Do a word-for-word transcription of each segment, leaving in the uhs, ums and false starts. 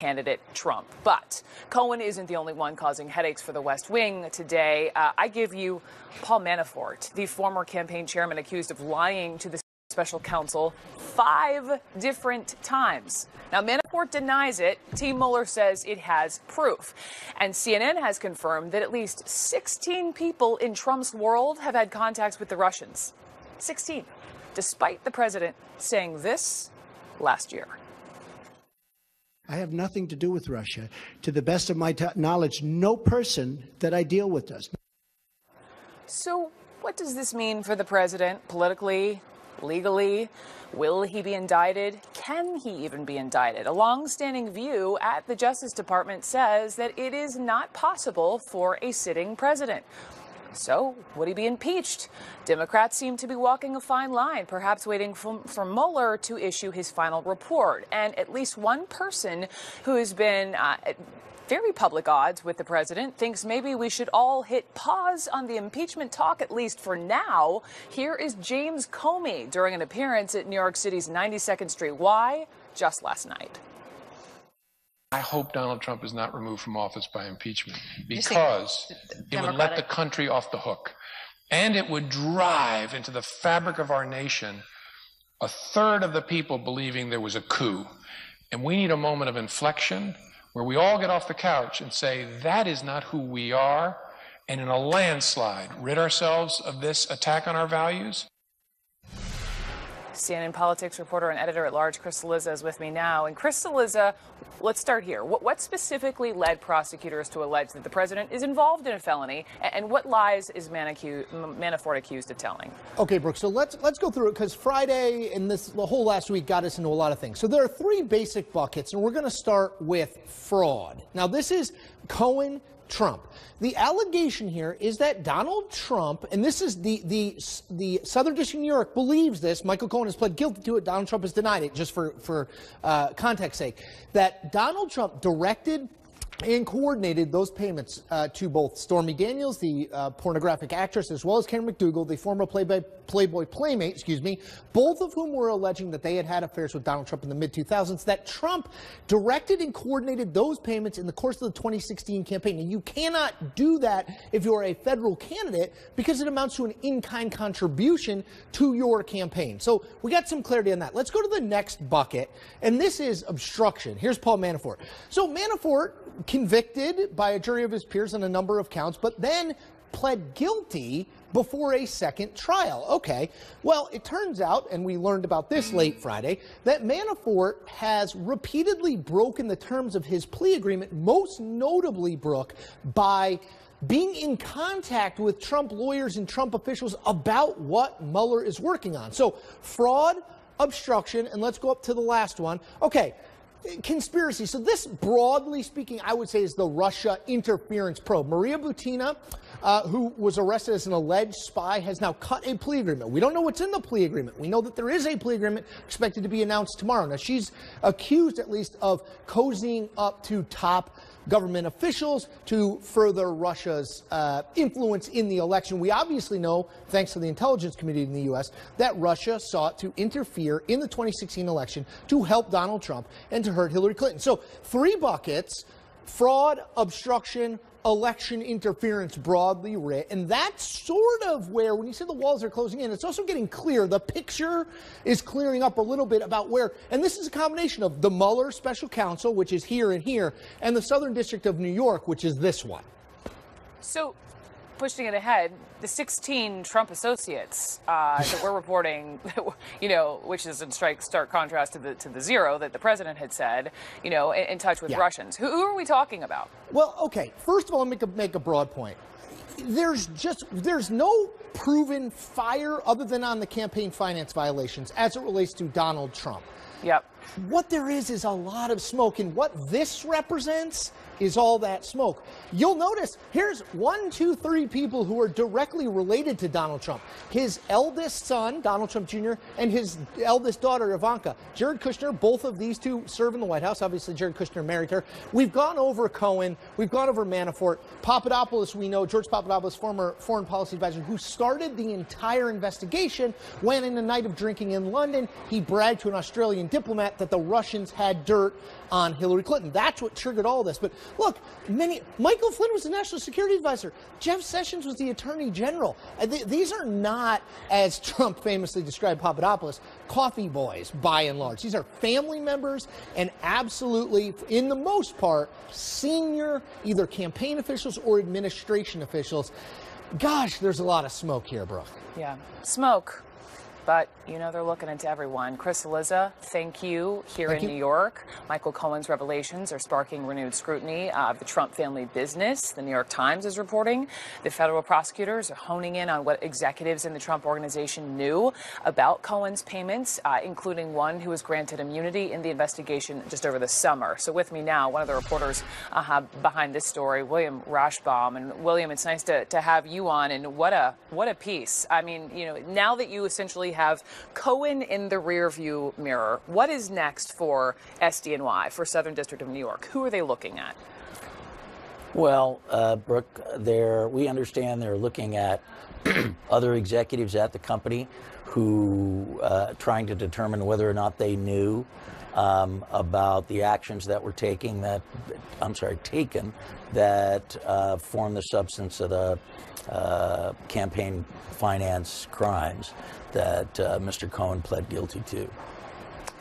candidate Trump. But Cohen isn't the only one causing headaches for the West Wing today. Uh, I give you Paul Manafort, the former campaign chairman accused of lying to the special counsel five different times. Now, Manafort denies it. Team Mueller says it has proof. And C N N has confirmed that at least sixteen people in Trump's world have had contacts with the Russians. sixteen, despite the president saying this last year. I have nothing to do with Russia. To the best of my t- knowledge, no person that I deal with does. So what does this mean for the president politically, legally? Will he be indicted? Can he even be indicted? A long-standing view at the Justice Department says that it is not possible for a sitting president. So would he be impeached? Democrats seem to be walking a fine line, perhaps waiting for, for Mueller to issue his final report. And at least one person who has been uh, at very public odds with the president thinks maybe we should all hit pause on the impeachment talk, at least for now. Here is James Comey during an appearance at New York City's ninety-second Street Y just last night. I hope Donald Trump is not removed from office by impeachment, because it would let the country off the hook, and it would drive into the fabric of our nation a third of the people believing there was a coup. And we need a moment of inflection where we all get off the couch and say, that is not who we are, and in a landslide, rid ourselves of this attack on our values. C N N politics reporter and editor-at-large Chris Cillizza is with me now. And Chris Cillizza, let's start here. What, what specifically led prosecutors to allege that the president is involved in a felony, and what lies is Manicu- Manafort accused of telling? Okay, Brooke, so let's let's go through it, because Friday and this the whole last week got us into a lot of things. So there are three basic buckets, and we're going to start with fraud. Now, this is Cohen Trump. The allegation here is that Donald Trump, and this is the the the Southern District of New York believes this. Michael Cohen has pled guilty to it. Donald Trump has denied it, just for for uh, context sake. That Donald Trump directed and coordinated those payments uh, to both Stormy Daniels, the uh, pornographic actress, as well as Karen McDougal, the former Playboy, Playboy playmate, excuse me, both of whom were alleging that they had had affairs with Donald Trump in the mid two thousands, that Trump directed and coordinated those payments in the course of the twenty sixteen campaign. And you cannot do that if you're a federal candidate, because it amounts to an in-kind contribution to your campaign. So we got some clarity on that. Let's go to the next bucket, and this is obstruction. Here's Paul Manafort. So Manafort, convicted by a jury of his peers on a number of counts, but then pled guilty before a second trial. Okay, well, it turns out, and we learned about this late Friday, that Manafort has repeatedly broken the terms of his plea agreement, most notably, Brooke, by being in contact with Trump lawyers and Trump officials about what Mueller is working on. So fraud, obstruction, and let's go up to the last one. Okay. Conspiracy. So this, broadly speaking, I would say is the Russia interference probe. Maria Butina, uh, who was arrested as an alleged spy, has now cut a plea agreement. We don't know what's in the plea agreement. We know that there is a plea agreement expected to be announced tomorrow. Now, she's accused, at least, of cozying up to top government officials to further Russia's uh, influence in the election. We obviously know, thanks to the intelligence community in the U S, that Russia sought to interfere in the twenty sixteen election to help Donald Trump and to hurt Hillary Clinton. So three buckets: fraud, obstruction, election interference, broadly writ. And that's sort of where, when you say the walls are closing in, it's also getting clear. The picture is clearing up a little bit about where, and this is a combination of the Mueller special counsel, which is here and here, and the Southern District of New York, which is this one. So, pushing it ahead, the sixteen Trump associates uh, that we're reporting, you know, which is in strike, stark contrast to the to the zero that the president had said, you know, in, in touch with yeah. Russians. Who, who are we talking about? Well, okay. First of all, make a make a broad point. There's just there's no proven fire other than on the campaign finance violations as it relates to Donald Trump. Yep. What there is is a lot of smoke, and what this represents is all that smoke. You'll notice here's one, two, three people who are directly related to Donald Trump. His eldest son, Donald Trump Junior, and his eldest daughter, Ivanka. Jared Kushner, both of these two serve in the White House. Obviously, Jared Kushner married her. We've gone over Cohen. We've gone over Manafort. Papadopoulos, we know, George Papadopoulos, former foreign policy advisor, who started the entire investigation when, in a night of drinking in London, he bragged to an Australian diplomat threat that the Russians had dirt on Hillary Clinton. That's what triggered all this. But look, many Michael Flynn was the National Security Advisor. Jeff Sessions was the Attorney General. These are not, as Trump famously described Papadopoulos, coffee boys by and large. These are family members and absolutely, in the most part, senior either campaign officials or administration officials. Gosh, there's a lot of smoke here, Brooke. Yeah, smoke. But, you know, they're looking into everyone. Chris Cillizza, thank you here thank in you. New York. Michael Cohen's revelations are sparking renewed scrutiny of the Trump family business. The New York Times is reporting the federal prosecutors are honing in on what executives in the Trump organization knew about Cohen's payments, uh, including one who was granted immunity in the investigation just over the summer. So with me now, one of the reporters uh, behind this story, William Rashbaum. And, William, it's nice to, to have you on. And what a, what a piece. I mean, you know, now that you essentially have Cohen in the rearview mirror, what is next for S D N Y, for Southern District of New York? Who are they looking at? Well, uh, Brooke, they're, we understand they're looking at other executives at the company who uh, trying to determine whether or not they knew um, about the actions that were taking that, I'm sorry, taken that uh, form the substance of the uh, campaign finance crimes that uh, Mister Cohen pled guilty to.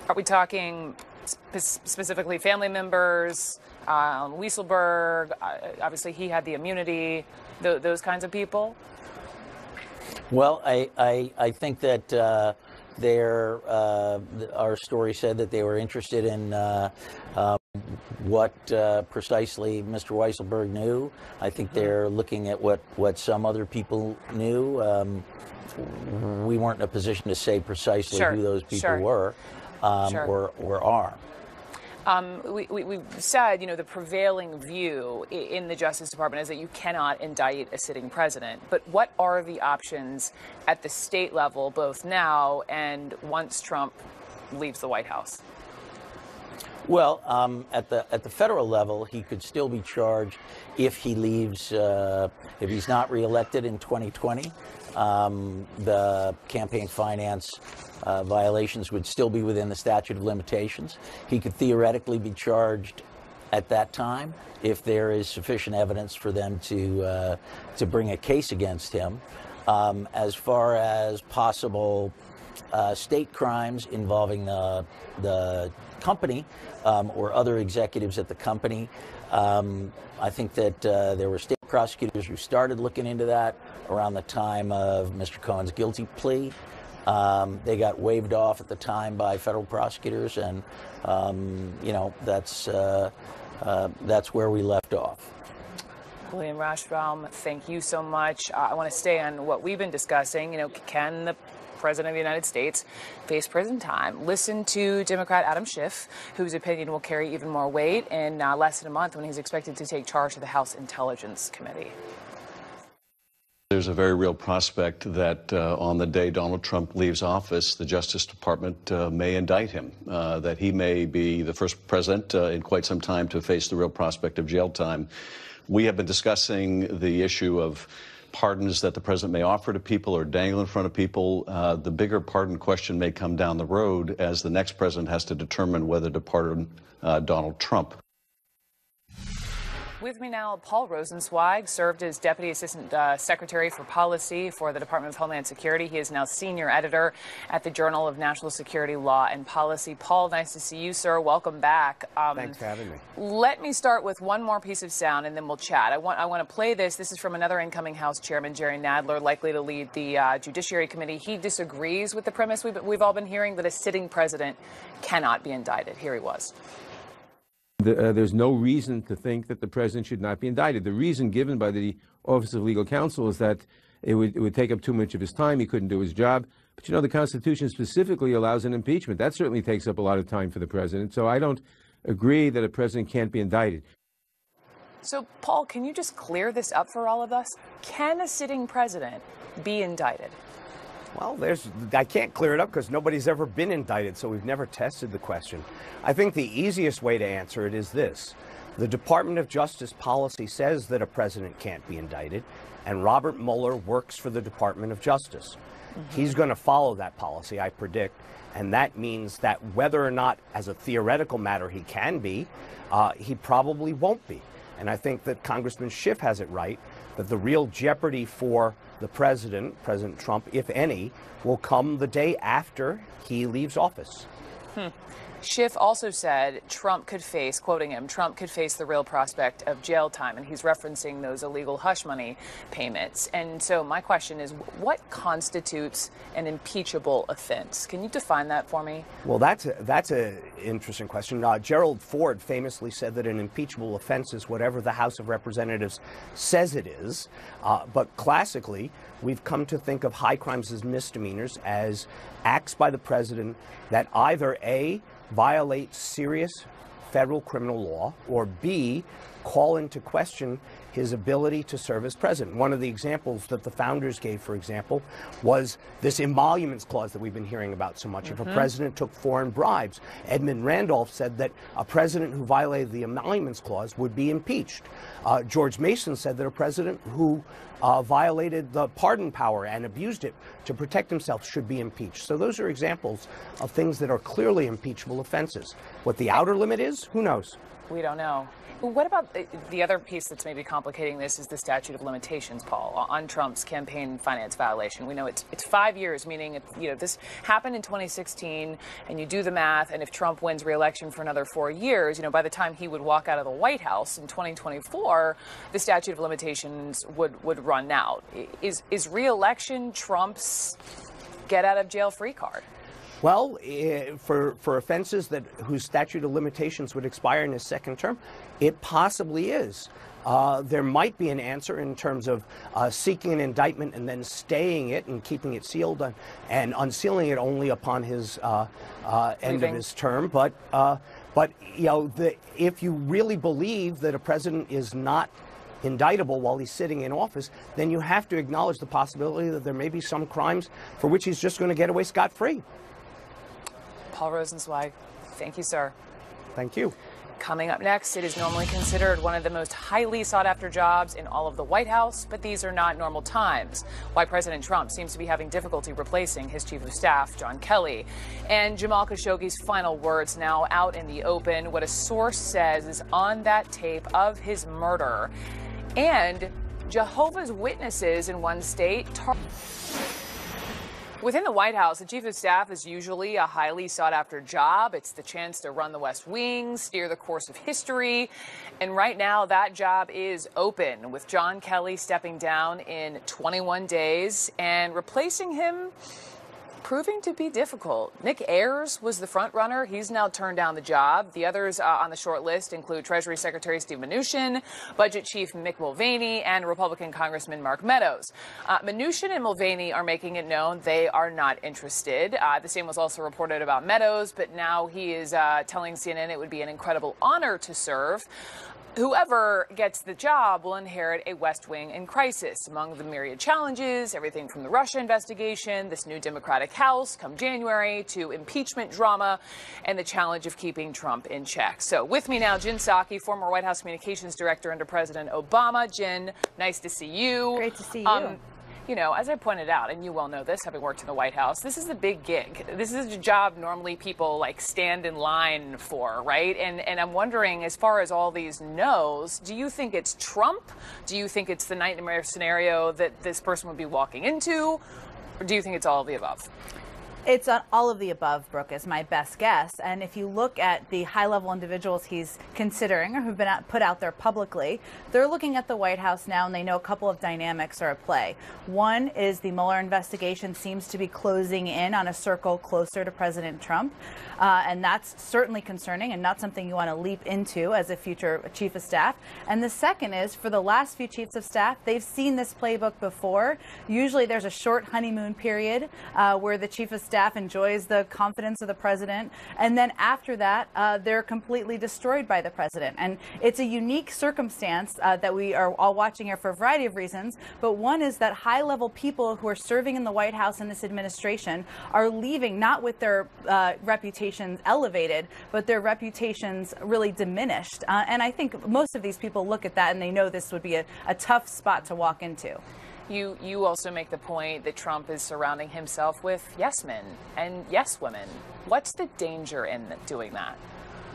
Are we talking sp specifically family members, um, Weisselberg, uh, obviously he had the immunity, th those kinds of people? Well, I, I, I think that uh, their, uh, our story said that they were interested in uh, uh, what uh, precisely Mister Weisselberg knew. I think they're looking at what, what some other people knew. Um, we weren't in a position to say precisely sure. who those people sure. were um, sure. or, or are. Um, we, we, we've said, you know, the prevailing view in the Justice Department is that you cannot indict a sitting president. But what are the options at the state level, both now and once Trump leaves the White House? Well, um, at the at the federal level, he could still be charged if he leaves, uh, if he's not reelected in twenty twenty. Um, the campaign finance uh, violations would still be within the statute of limitations. He could theoretically be charged at that time if there is sufficient evidence for them to uh, to bring a case against him. Um, as far as possible uh, state crimes involving the the company um, or other executives at the company, um, I think that uh, there were state prosecutors who started looking into that around the time of Mister Cohen's guilty plea. Um, they got waived off at the time by federal prosecutors, and um, you know that's uh, uh, that's where we left off. William Rashbaum, thank you so much. Uh, I want to stay on what we've been discussing. You know, can the President of the United States face prison time? Listen to Democrat Adam Schiff, whose opinion will carry even more weight in uh, less than a month when he's expected to take charge of the House Intelligence Committee. There's a very real prospect that uh, on the day Donald Trump leaves office, the Justice Department uh, may indict him, uh, that he may be the first president uh, in quite some time to face the real prospect of jail time. We have been discussing the issue of pardons that the president may offer to people or dangle in front of people. Uh, the bigger pardon question may come down the road as the next president has to determine whether to pardon uh, Donald Trump. With me now, Paul Rosenzweig served as Deputy Assistant uh, Secretary for Policy for the Department of Homeland Security. He is now Senior Editor at the Journal of National Security Law and Policy. Paul, nice to see you, sir. Welcome back. Um, Thanks for having me. Let me start with one more piece of sound, and then we'll chat. I want I want to play this. This is from another incoming House Chairman, Jerry Nadler, likely to lead the uh, Judiciary Committee. He disagrees with the premise we've, we've all been hearing that a sitting president cannot be indicted. Here he was. The, uh, there's no reason to think that the president should not be indicted. The reason given by the Office of Legal Counsel is that it would, it would take up too much of his time. He couldn't do his job. But, you know, the Constitution specifically allows an impeachment. That certainly takes up a lot of time for the president. So I don't agree that a president can't be indicted. So, Paul, can you just clear this up for all of us? Can a sitting president be indicted? Well, there's, I can't clear it up because nobody's ever been indicted, so we've never tested the question. I think the easiest way to answer it is this. The Department of Justice policy says that a president can't be indicted, and Robert Mueller works for the Department of Justice. Mm-hmm. He's going to follow that policy, I predict, and that means that whether or not, as a theoretical matter, he can be, uh, he probably won't be. And I think that Congressman Schiff has it right, that the real jeopardy for the president, President Trump, if any, will come the day after he leaves office. Hmm. Schiff also said Trump could face, quoting him, Trump could face the real prospect of jail time. And he's referencing those illegal hush money payments. And so my question is, what constitutes an impeachable offense? Can you define that for me? Well, that's a, that's an interesting question. Uh, Gerald Ford famously said that an impeachable offense is whatever the House of Representatives says it is. Uh, but classically, we've come to think of high crimes as misdemeanors, as acts by the president that either A, violate serious federal criminal law, or B, call into question his ability to serve as president. One of the examples that the founders gave, for example, was this emoluments clause that we've been hearing about so much. Mm-hmm. If a president took foreign bribes, Edmund Randolph said that a president who violated the emoluments clause would be impeached. Uh, George Mason said that a president who uh, violated the pardon power and abused it to protect himself should be impeached. So those are examples of things that are clearly impeachable offenses. What the outer limit is, who knows? We don't know. What about the other piece that's maybe complicating this is the statute of limitations, Paul, on Trump's campaign finance violation. We know it's it's five years, meaning, if, you know, this happened in twenty sixteen and you do the math. And if Trump wins re-election for another four years, you know, by the time he would walk out of the White House in twenty twenty-four, the statute of limitations would would run out. Is is re-election Trump's get out of jail free card? Well, for, for offenses that whose statute of limitations would expire in his second term, it possibly is. Uh, there might be an answer in terms of uh, seeking an indictment and then staying it and keeping it sealed on, and unsealing it only upon his uh, uh, end Leaving. of his term. But, uh, but you know, the, if you really believe that a president is not indictable while he's sitting in office, then you have to acknowledge the possibility that there may be some crimes for which he's just going to get away scot-free. Paul Rosenzweig, thank you, sir. Thank you. Coming up next, it is normally considered one of the most highly sought-after jobs in all of the White House, but these are not normal times. Why President Trump seems to be having difficulty replacing his chief of staff, John Kelly. And Jamal Khashoggi's final words now out in the open. What a source says is on that tape of his murder. And Jehovah's Witnesses in one state. Tar- Within the White House, the chief of staff is usually a highly sought-after job. It's the chance to run the West Wing, steer the course of history. And right now, that job is open, with John Kelly stepping down in twenty-one days and replacing him proving to be difficult. Nick Ayers was the front-runner. He's now turned down the job. The others uh, on the short list include Treasury Secretary Steve Mnuchin, Budget Chief Mick Mulvaney, and Republican Congressman Mark Meadows. Uh, Mnuchin and Mulvaney are making it known they are not interested. Uh, the same was also reported about Meadows, but now he is uh, telling C N N it would be an incredible honor to serve. Whoever gets the job will inherit a West Wing in crisis. Among the myriad challenges, everything from the Russia investigation, this new Democratic House come January, to impeachment drama, and the challenge of keeping Trump in check. So with me now, Jen Psaki, former White House Communications Director under President Obama. Jen, nice to see you. Great to see you. Um, You know, as I pointed out, and you well know this, having worked in the White House, this is a big gig. This is a job normally people like stand in line for, right? And and I'm wondering, as far as all these no's, do you think it's Trump? Do you think it's the nightmare scenario that this person would be walking into? Or do you think it's all of the above? It's all of the above, Brooke, is my best guess. And if you look at the high-level individuals he's considering or who've been out, put out there publicly, they're looking at the White House now, and they know a couple of dynamics are at play. One is the Mueller investigation seems to be closing in on a circle closer to President Trump. Uh, and that's certainly concerning and not something you want to leap into as a future chief of staff. And the second is, for the last few chiefs of staff, they've seen this playbook before. Usually there's a short honeymoon period uh, where the chief of staff staff enjoys the confidence of the president. And then after that, uh, they're completely destroyed by the president. And it's a unique circumstance uh, that we are all watching here for a variety of reasons. But one is that high-level people who are serving in the White House in this administration are leaving not with their uh, reputations elevated, but their reputations really diminished. Uh, and I think most of these people look at that and they know this would be a, a tough spot to walk into. You, you also make the point that Trump is surrounding himself with yes men and yes women. What's the danger in doing that?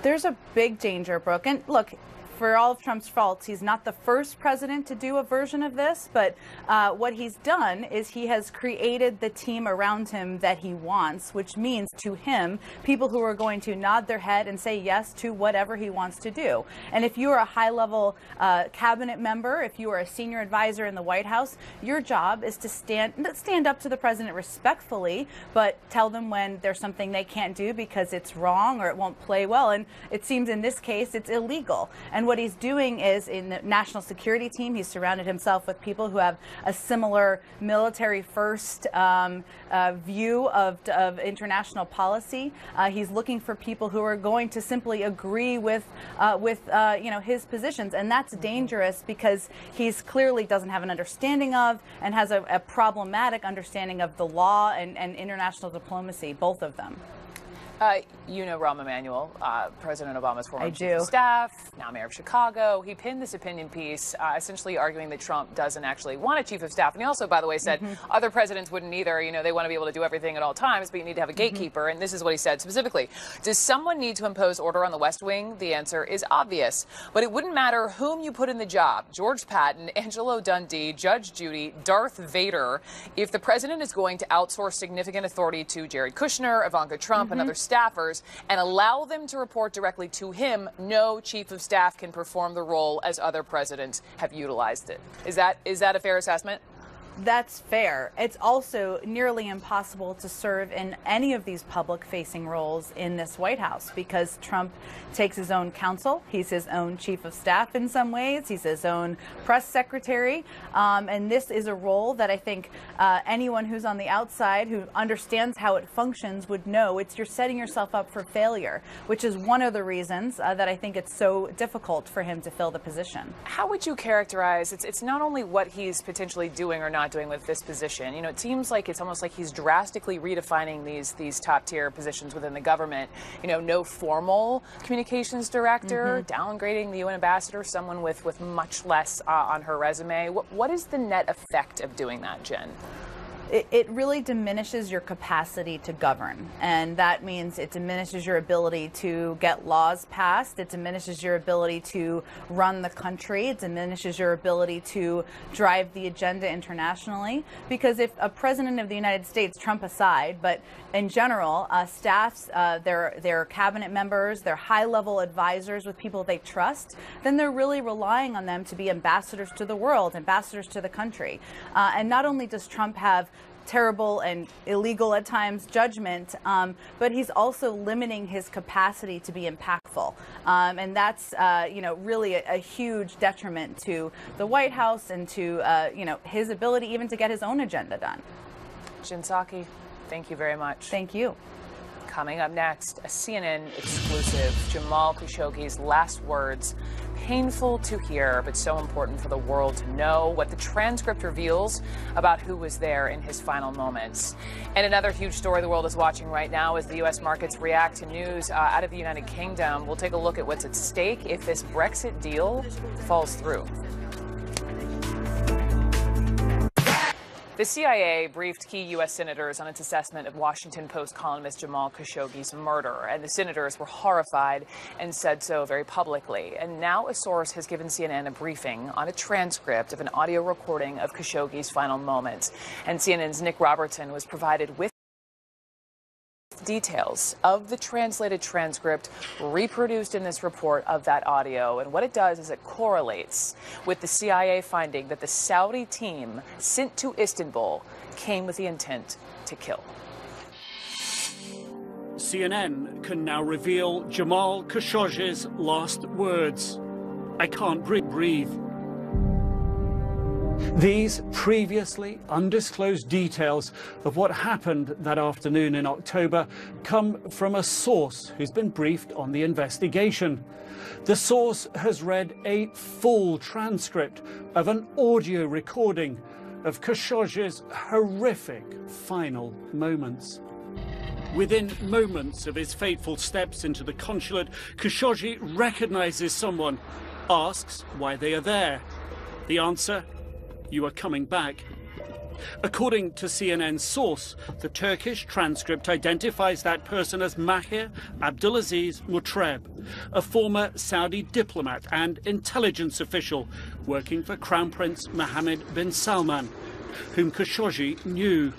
There's a big danger, Brooke. And look, for all of Trump's faults, he's not the first president to do a version of this, but uh, what he's done is he has created the team around him that he wants, which means to him, people who are going to nod their head and say yes to whatever he wants to do. And if you are a high-level uh, cabinet member, if you are a senior advisor in the White House, your job is to stand, stand up to the president respectfully, but tell them when there's something they can't do because it's wrong or it won't play well. And it seems in this case, it's illegal. And And what he's doing is, in the national security team, he's surrounded himself with people who have a similar military-first um, uh, view of, of international policy. Uh, he's looking for people who are going to simply agree with, uh, with uh, you know, his positions, and that's dangerous because he's clearly doesn't have an understanding of and has a, a problematic understanding of the law and, and international diplomacy, both of them. Uh, you know Rahm Emanuel, uh, President Obama's former chief of staff, now mayor of Chicago. He pinned this opinion piece, uh, essentially arguing that Trump doesn't actually want a chief of staff. And he also, by the way, said mm-hmm. other presidents wouldn't either. You know, they want to be able to do everything at all times, but you need to have a gatekeeper. Mm-hmm. And this is what he said specifically. Does someone need to impose order on the West Wing? The answer is obvious. But it wouldn't matter whom you put in the job, George Patton, Angelo Dundee, Judge Judy, Darth Vader, if the president is going to outsource significant authority to Jared Kushner, Ivanka Trump, mm-hmm. and other staffers and allow them to report directly to him, no chief of staff can perform the role as other presidents have utilized it. Is that is that a fair assessment? That's fair. It's also nearly impossible to serve in any of these public-facing roles in this White House because Trump takes his own counsel. He's his own chief of staff in some ways. He's his own press secretary. Um, and this is a role that I think uh, anyone who's on the outside who understands how it functions would know it's you're setting yourself up for failure, which is one of the reasons uh, that I think it's so difficult for him to fill the position. How would you characterize it's, it's not only what he's potentially doing or not doing with this position? You know, it seems like it's almost like he's drastically redefining these these top tier positions within the government. You know, no formal communications director, mm-hmm. downgrading the U N ambassador, someone with with much less uh, on her resume. What, what is the net effect of doing that, Jen? It, it really diminishes your capacity to govern, and that means it diminishes your ability to get laws passed. It diminishes your ability to run the country. It diminishes your ability to drive the agenda internationally, because if a president of the United States, Trump aside, but in general, uh, staffs, uh, their, their cabinet members, their high-level advisors with people they trust, then they're really relying on them to be ambassadors to the world, ambassadors to the country. Uh, and not only does Trump have terrible and illegal at times judgment, um, but he's also limiting his capacity to be impactful. Um, and that's, uh, you know, really a, a huge detriment to the White House and to, uh, you know, his ability even to get his own agenda done. Jen Psaki, thank you very much. Thank you. Coming up next, a C N N exclusive, Jamal Khashoggi's last words. Painful to hear, but so important for the world to know what the transcript reveals about who was there in his final moments. And another huge story the world is watching right now is the U S markets react to news uh, out of the United Kingdom. We'll take a look at what's at stake if this Brexit deal falls through. The C I A briefed key U S senators on its assessment of Washington Post columnist Jamal Khashoggi's murder, and the senators were horrified and said so very publicly. And now a source has given C N N a briefing on a transcript of an audio recording of Khashoggi's final moments. And C N N's Nick Robertson was provided with details of the translated transcript reproduced in this report of that audio. And what it does is it correlates with the C I A finding that the Saudi team sent to Istanbul came with the intent to kill. C N N can now reveal Jamal Khashoggi's last words. I can't breathe. These previously undisclosed details of what happened that afternoon in October come from a source who's been briefed on the investigation. The source has read a full transcript of an audio recording of Khashoggi's horrific final moments. Within moments of his fateful steps into the consulate, Khashoggi recognizes someone, asks why they are there. The answer, you are coming back. According to C N N's source, the Turkish transcript identifies that person as Mahir Abdulaziz Mutreb, a former Saudi diplomat and intelligence official working for Crown Prince Mohammed bin Salman, whom Khashoggi knew.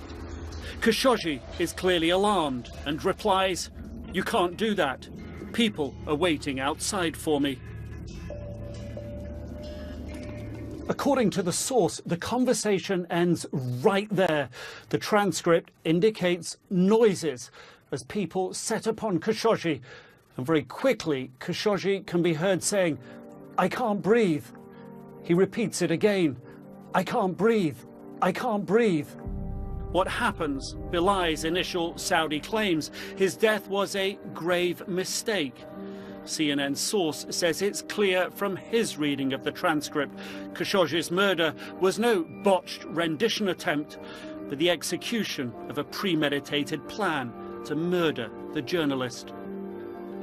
Khashoggi is clearly alarmed and replies, "You can't do that. People are waiting outside for me." According to the source, the conversation ends right there. The transcript indicates noises as people set upon Khashoggi. And very quickly, Khashoggi can be heard saying, "I can't breathe." He repeats it again. "I can't breathe. I can't breathe." What happens belies initial Saudi claims. His death was a grave mistake. C N N's source says it's clear from his reading of the transcript Khashoggi's murder was no botched rendition attempt, but the execution of a premeditated plan to murder the journalist.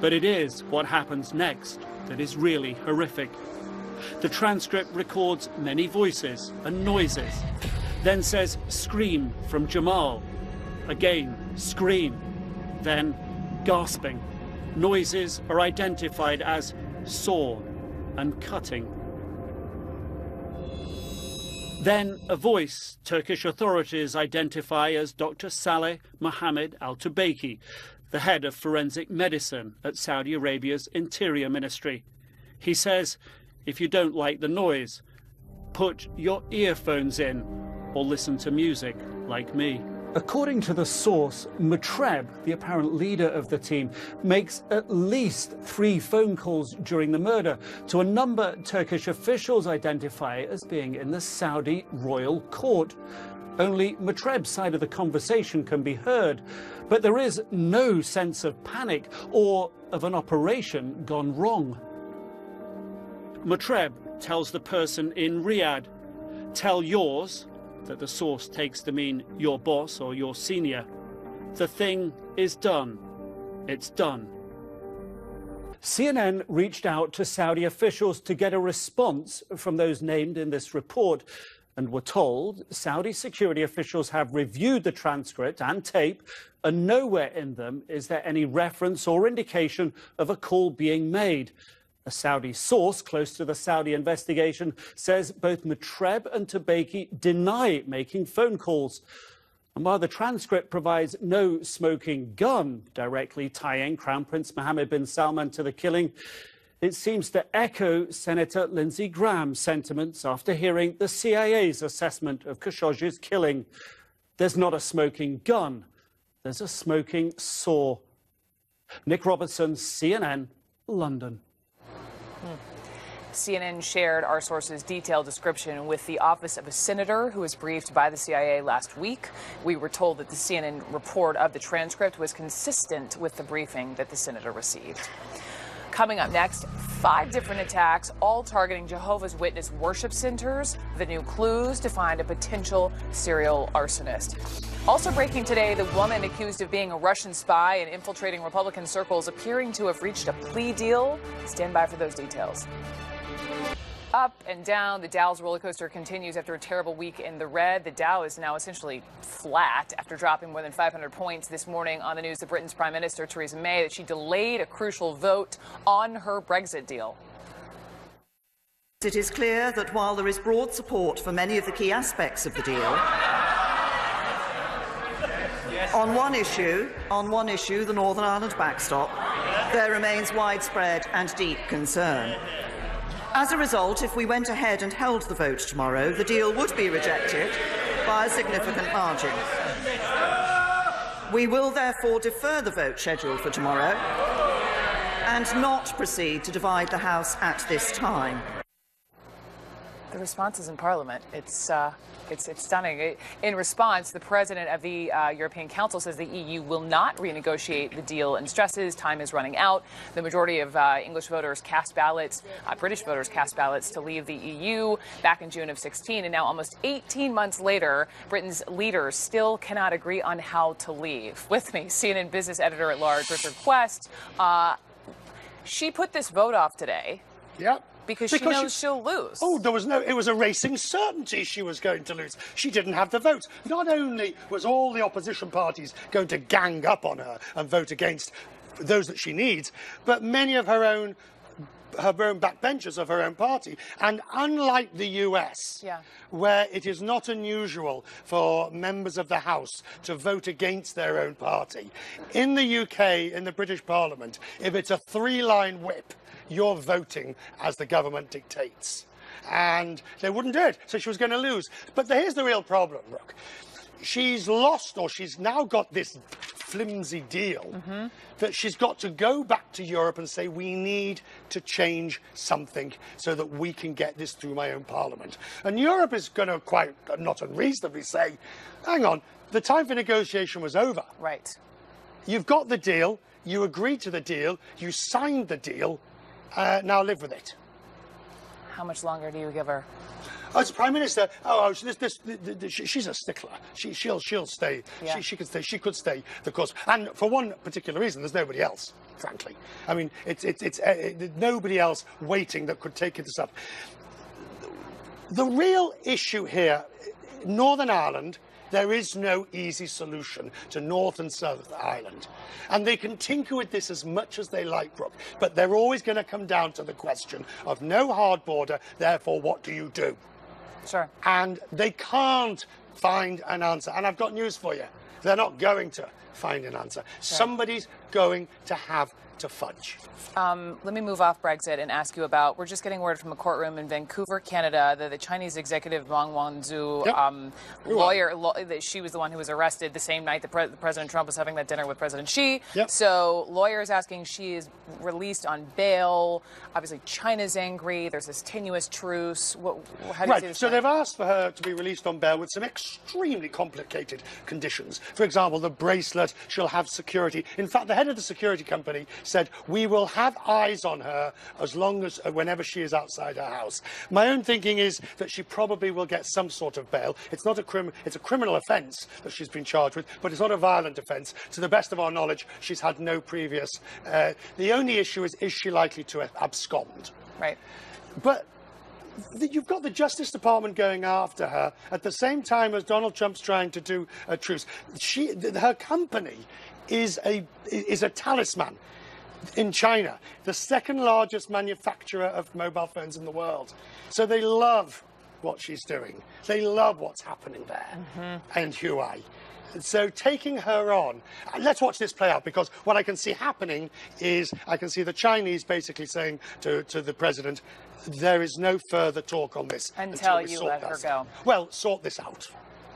But it is what happens next that is really horrific. The transcript records many voices and noises, then says scream from Jamal, again scream, then gasping. Noises are identified as sawn and cutting. Then a voice Turkish authorities identify as Doctor Saleh Mohammed Al-Tubeiki, the head of forensic medicine at Saudi Arabia's Interior Ministry. He says, if you don't like the noise, put your earphones in or listen to music like me. According to the source, Mutreb, the apparent leader of the team, makes at least three phone calls during the murder to a number Turkish officials identify as being in the Saudi royal court. Only Mutreb's side of the conversation can be heard, but there is no sense of panic or of an operation gone wrong. Mutreb tells the person in Riyadh, "Tell yours," that the source takes to mean your boss or your senior, "the thing is done. It's done." C N N reached out to Saudi officials to get a response from those named in this report and were told Saudi security officials have reviewed the transcript and tape, and nowhere in them is there any reference or indication of a call being made. A Saudi source close to the Saudi investigation says both Mutreb and Tubeiki deny making phone calls. And while the transcript provides no smoking gun directly tying Crown Prince Mohammed bin Salman to the killing, it seems to echo Senator Lindsey Graham's sentiments after hearing the C I A's assessment of Khashoggi's killing. There's not a smoking gun. There's a smoking saw. Nick Robertson, C N N, London. Hmm. C N N shared our source's detailed description with the office of a senator who was briefed by the C I A last week. We were told that the C N N report of the transcript was consistent with the briefing that the senator received. Coming up next, five different attacks, all targeting Jehovah's Witness worship centers. The new clues to find a potential serial arsonist. Also breaking today, the woman accused of being a Russian spy and infiltrating Republican circles appearing to have reached a plea deal. Stand by for those details. Up and down, the Dow's roller coaster continues after a terrible week in the red. The Dow is now essentially flat after dropping more than five hundred points this morning on the news that Britain's Prime Minister Theresa May that she delayed a crucial vote on her Brexit deal. It is clear that while there is broad support for many of the key aspects of the deal, on one issue, on one issue, the Northern Ireland backstop, there remains widespread and deep concern. As a result, if we went ahead and held the vote tomorrow, the deal would be rejected by a significant margin. We will therefore defer the vote scheduled for tomorrow and not proceed to divide the House at this time. The responses in Parliament, it's, uh, it's, it's stunning. In response, the president of the uh, European Council says the E U will not renegotiate the deal and stresses time is running out. The majority of uh, English voters cast ballots, uh, British voters cast ballots to leave the E U back in June of sixteen, and now almost eighteen months later, Britain's leaders still cannot agree on how to leave. With me, C N N business editor-at-large Richard Quest. Uh, she put this vote off today. Yep. Because she because knows she, she'll lose. Oh, there was no... It was a racing certainty she was going to lose. She didn't have the votes. Not only was all the opposition parties going to gang up on her and vote against those that she needs, but many of her own... her own backbenchers of her own party. And unlike the U S, yeah. where it is not unusual for members of the House to vote against their own party, in the U K, in the British Parliament, if it's a three-line whip, you're voting as the government dictates. And they wouldn't do it, so she was going to lose. But here's the real problem, Brooke. She's lost, or she's now got this flimsy deal mm-hmm. that she's got to go back to Europe and say, we need to change something so that we can get this through my own parliament. And Europe is going to quite not unreasonably say, hang on, the time for negotiation was over. Right. You've got the deal. You agreed to the deal. You signed the deal. Uh, now live with it. How much longer do you give her? As Prime Minister, oh, this, this, this, she's a stickler. She, she'll, she'll stay. Yeah. She, she could stay. She could stay the course. And for one particular reason, there's nobody else, frankly. I mean, it's, it's, it's uh, it, nobody else waiting that could take this up. The real issue here, Northern Ireland, there is no easy solution to North and South Ireland. And they can tinker with this as much as they like, Brooke, but they're always going to come down to the question of no hard border, therefore what do you do? Sure. And they can't find an answer. And I've got news for you. They're not going to find an answer. Sure. Somebody's going to have to fudge. Um, let me move off Brexit and ask you about, we're just getting word from a courtroom in Vancouver, Canada, that the Chinese executive Wang Wanzhou, yep. um, lawyer, lo that she was the one who was arrested the same night that pre President Trump was having that dinner with President Xi. Yep. So lawyers asking she is released on bail. Obviously, China's angry. There's this tenuous truce. What, how do you right. see this so they've asked for her to be released on bail with some extremely complicated conditions. For example, the bracelet, she'll have security. In fact, the head of the security company said, we will have eyes on her as long as, whenever she is outside her house. My own thinking is that she probably will get some sort of bail. It's not a crim, it's a criminal offence that she's been charged with, but it's not a violent offence. To the best of our knowledge, she's had no previous. Uh, the only issue is, is she likely to abscond? Right. But you've got the Justice Department going after her at the same time as Donald Trump's trying to do a truce. She, her company is a, is a talisman. In China, the second largest manufacturer of mobile phones in the world. So they love what she's doing. They love what's happening there. Mm-hmm. And Huawei. So taking her on, let's watch this play out, because what I can see happening is I can see the Chinese basically saying to, to the president, there is no further talk on this. Until, until you let her go. Well, sort this out.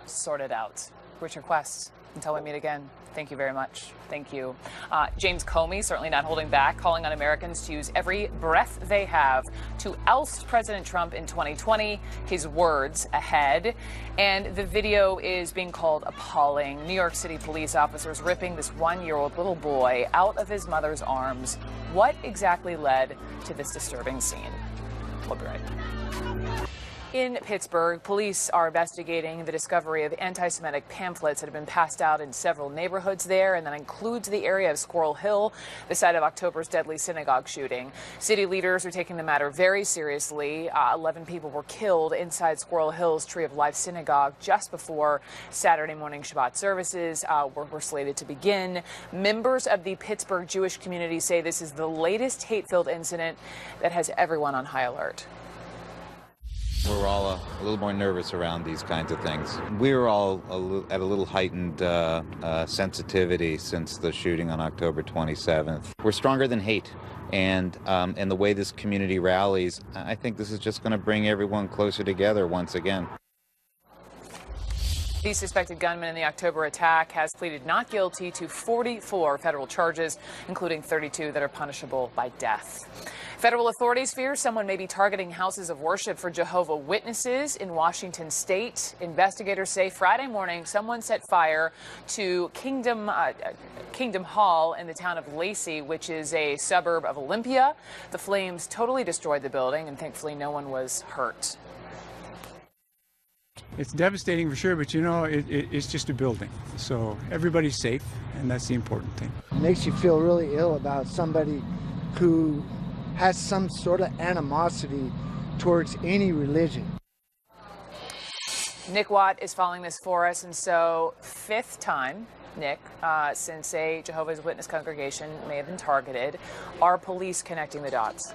Sort it out. Richard Quest. Until we meet again, thank you very much. Thank you. Uh, James Comey, certainly not holding back, calling on Americans to use every breath they have to oust President Trump in twenty twenty, his words ahead. And the video is being called appalling. New York City police officers ripping this one-year-old little boy out of his mother's arms. What exactly led to this disturbing scene? We'll be right back. In Pittsburgh, police are investigating the discovery of anti-Semitic pamphlets that have been passed out in several neighborhoods there, and that includes the area of Squirrel Hill, the site of October's deadly synagogue shooting. City leaders are taking the matter very seriously. Uh, eleven people were killed inside Squirrel Hill's Tree of Life synagogue just before Saturday morning Shabbat services uh, were, were slated to begin. Members of the Pittsburgh Jewish community say this is the latest hate-filled incident that has everyone on high alert. We're all a, a little more nervous around these kinds of things. We're all a, at a little heightened uh, uh, sensitivity since the shooting on October twenty-seventh. We're stronger than hate, and um, and the way this community rallies, I think this is just going to bring everyone closer together once again. The suspected gunman in the October attack has pleaded not guilty to forty-four federal charges, including thirty-two that are punishable by death. Federal authorities fear someone may be targeting houses of worship for Jehovah's Witnesses in Washington state. Investigators say Friday morning someone set fire to Kingdom uh, Kingdom Hall in the town of Lacey, which is a suburb of Olympia. The flames totally destroyed the building, and thankfully no one was hurt. It's devastating for sure, but you know, it, it, it's just a building. So everybody's safe, and that's the important thing. It makes you feel really ill about somebody who has some sort of animosity towards any religion. Nick Watt is following this for us, and so fifth time, Nick, uh, since a Jehovah's Witness congregation may have been targeted. Are police connecting the dots?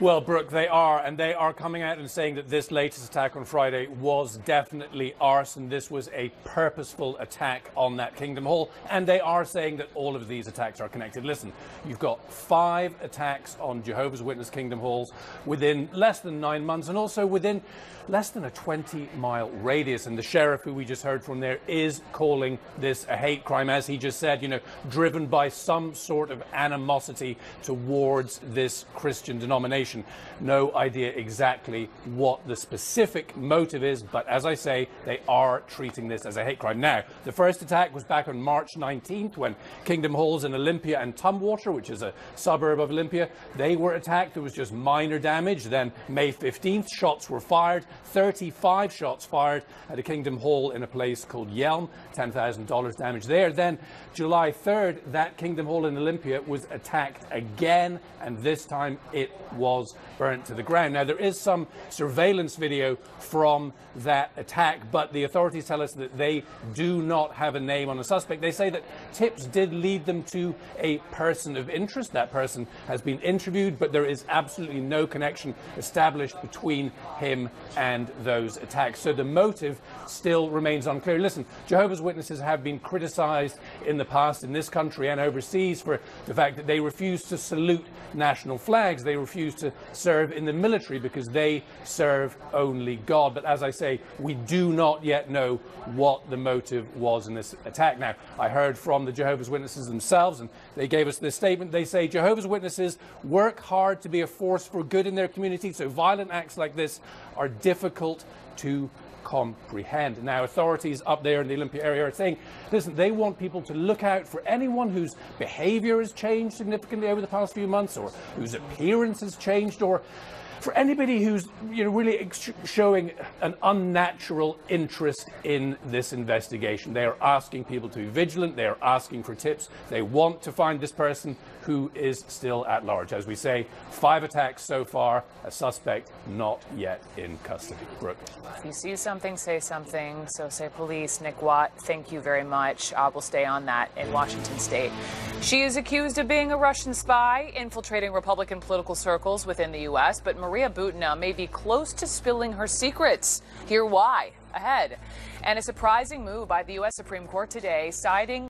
Well, Brooke, they are, and they are coming out and saying that this latest attack on Friday was definitely arson. This was a purposeful attack on that Kingdom Hall, and they are saying that all of these attacks are connected. Listen, you've got five attacks on Jehovah's Witness Kingdom Halls within less than nine months, and also within less than a twenty-mile radius. And the sheriff, who we just heard from there, is calling this a hate crime, as he just said, you know, driven by some sort of animosity towards this Christian denomination. No idea exactly what the specific motive is, but as I say, they are treating this as a hate crime. Now, the first attack was back on March nineteenth when Kingdom Halls in Olympia and Tumwater, which is a suburb of Olympia, they were attacked. There was just minor damage. Then May fifteenth, shots were fired, thirty-five shots fired at a Kingdom Hall in a place called Yelm, ten thousand dollars damage there. Then July third, that Kingdom Hall in Olympia was attacked again, and this time it was burnt to the ground. Now, there is some surveillance video from that attack, but the authorities tell us that they do not have a name on a suspect. They say that tips did lead them to a person of interest. That person has been interviewed, but there is absolutely no connection established between him and those attacks. So the motive still remains unclear. Listen, Jehovah's Witnesses have been criticized in the past in this country and overseas for the fact that they refuse to salute national flags. They refuse to to serve in the military because they serve only God. But as I say, we do not yet know what the motive was in this attack. Now, I heard from the Jehovah's Witnesses themselves, and they gave us this statement. They say Jehovah's Witnesses work hard to be a force for good in their community, so violent acts like this are difficult to comprehend. Now, authorities up there in the Olympia area are saying, listen, they want people to look out for anyone whose behavior has changed significantly over the past few months, or whose appearance has changed, or for anybody who's, you know, really ex- showing an unnatural interest in this investigation. They are asking people to be vigilant. They are asking for tips. They want to find this person who is still at large. As we say, five attacks so far, a suspect not yet in custody. Brooke. If you see something, say something. So say police. Nick Watt, thank you very much. I will stay on that in Washington state. She is accused of being a Russian spy, infiltrating Republican political circles within the U S, but Maria Maria Butina may be close to spilling her secrets. Hear why ahead. And a surprising move by the U S Supreme Court today, siding